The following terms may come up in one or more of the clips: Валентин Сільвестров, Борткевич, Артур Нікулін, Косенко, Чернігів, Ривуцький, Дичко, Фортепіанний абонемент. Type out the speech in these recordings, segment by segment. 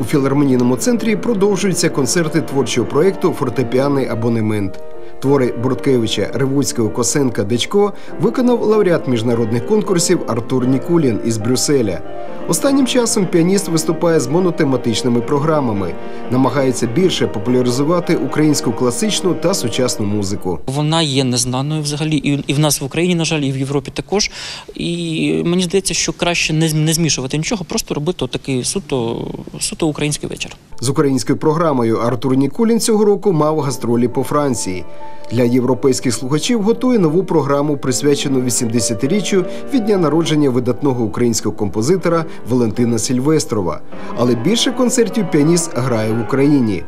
У філармонійному центрі продовжуються концерти творчого проєкту «Фортепіанний абонемент». Твори Борткевича, Ривуцького, Косенка, Дичко виконав лауреат міжнародних конкурсів Артур Нікулін із Брюсселя. Останнім часом піаніст виступає з монотематичними програмами, намагається більше популяризувати українську класичну та сучасну музику. Вона є незнаною взагалі і в нас в Україні, на жаль, і в Європі також. І мені здається, що краще не змішувати нічого, просто робити такий суто український вечір. З українською програмою Артур Нікулін цього року мав гастролі по Франції. Для європейських слухачів готує нову програму, присвячену 80-річчю від дня народження видатного українського композитора Валентина Сільвестрова. Але більше концертів піаніст грає в Україні.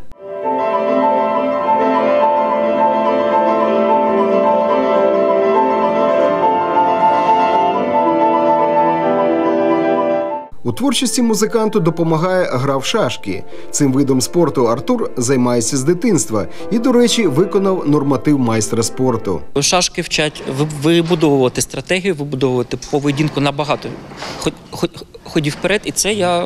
У творчості музиканту допомагає гра в шашки. Цим видом спорту Артур займається з дитинства і, до речі, виконав норматив майстра спорту. Шашки вчать вибудовувати стратегію, вибудовувати поведінку на багато ходів вперед, і це я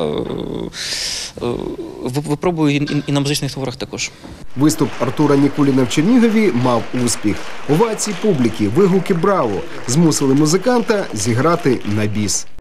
випробую і на музичних творах також. Виступ Артура Нікуліна в Чернігові мав успіх. Овації публіки, вигуки «Браво» змусили музиканта зіграти на біс.